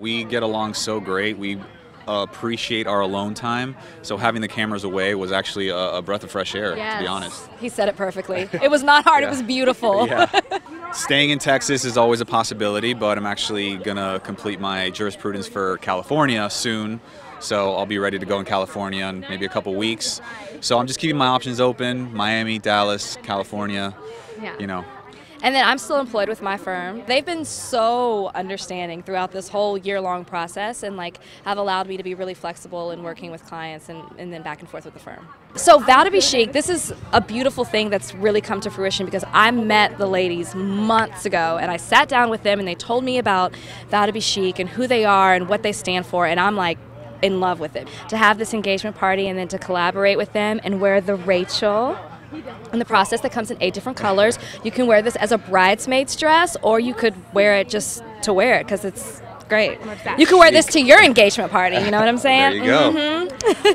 We get along so great. We appreciate our alone time, so having the cameras away was actually a breath of fresh air, yes. To be honest. He said it perfectly. It was not hard, yeah. It was beautiful. Yeah. Staying in Texas is always a possibility, but I'm actually going to complete my jurisprudence for California soon, so I'll be ready to go in California in maybe a couple weeks. So I'm just keeping my options open, Miami, Dallas, California, yeah. You know. And then I'm still employed with my firm. They've been so understanding throughout this whole year-long process and like have allowed me to be really flexible in working with clients and then back and forth with the firm. So Vow to Be Chic, this is a beautiful thing that's really come to fruition because I met the ladies months ago and I sat down with them and they told me about Vow to Be Chic and who they are and what they stand for, and I'm like, in love with it. To have this engagement party and then to collaborate with them and wear the Rachel. And the process that comes in 8 different colors. You can wear this as a bridesmaid's dress, or you could wear it just to wear it because it's great. You can wear this to your engagement party, you know what I'm saying? There you go. Mm-hmm.